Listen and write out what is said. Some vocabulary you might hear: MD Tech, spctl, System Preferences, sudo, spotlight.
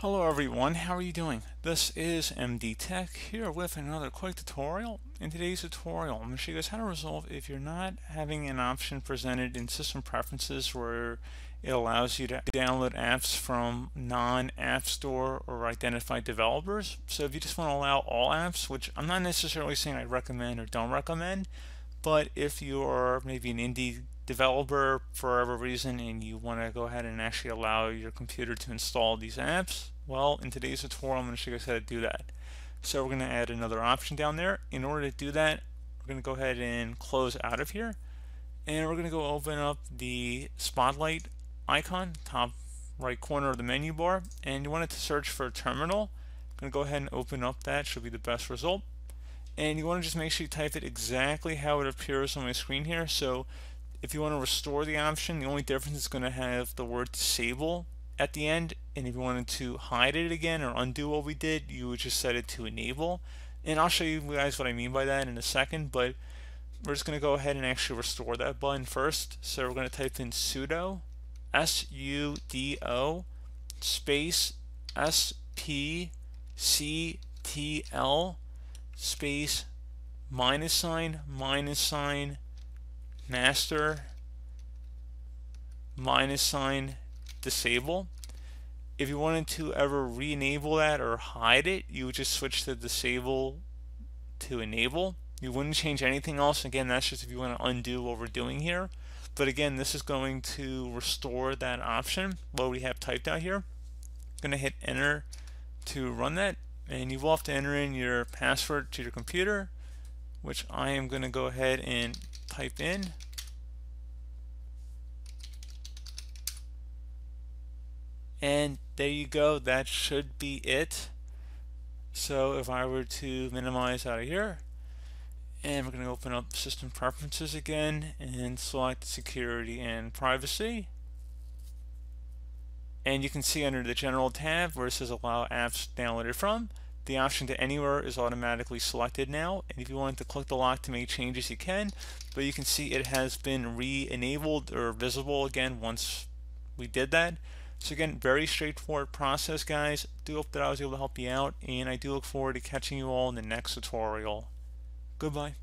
Hello everyone, how are you doing? This is MD Tech here with another quick tutorial. In today's tutorial, I'm going to show you guys how to resolve if you're not having an option presented in System Preferences where it allows you to download apps from non-app store or identified developers. So if you just want to allow all apps, which I'm not necessarily saying I recommend or don't recommend, but if you're maybe an indie developer for whatever reason and you want to go ahead and actually allow your computer to install these apps, well, in today's tutorial I'm going to show you guys how to do that. So we're going to add another option down there. In order to do that, we're going to go ahead and close out of here, and we're going to go open up the spotlight icon, top right corner of the menu bar, and you want it to search for a terminal. I'm going to go ahead and open up that, should be the best result. And you want to just make sure you type it exactly how it appears on my screen here. So if you want to restore the option, the only difference is going to have the word disable at the end, and if you wanted to hide it again or undo what we did, you would just set it to enable. And I'll show you guys what I mean by that in a second, but we're just going to go ahead and actually restore that button first. So we're going to type in sudo sudo space spctl space -" master - disable. If you wanted to ever re-enable that or hide it, you would just switch the disable to enable. You wouldn't change anything else. Again, that's just if you want to undo what we're doing here. But again, this is going to restore that option, what we have typed out here. I'm going to hit enter to run that, and you will have to enter in your password to your computer, which I am going to go ahead and type in. And there you go, that should be it. So if I were to minimize out of here, and we're going to open up System Preferences again and select Security and Privacy. And you can see under the General tab where it says Allow Apps Downloaded From, the option to anywhere is automatically selected now. And if you wanted to click the lock to make changes, you can, but you can see it has been re-enabled or visible again once we did that. So again, very straightforward process, guys. Do hope that I was able to help you out, and I do look forward to catching you all in the next tutorial. Goodbye.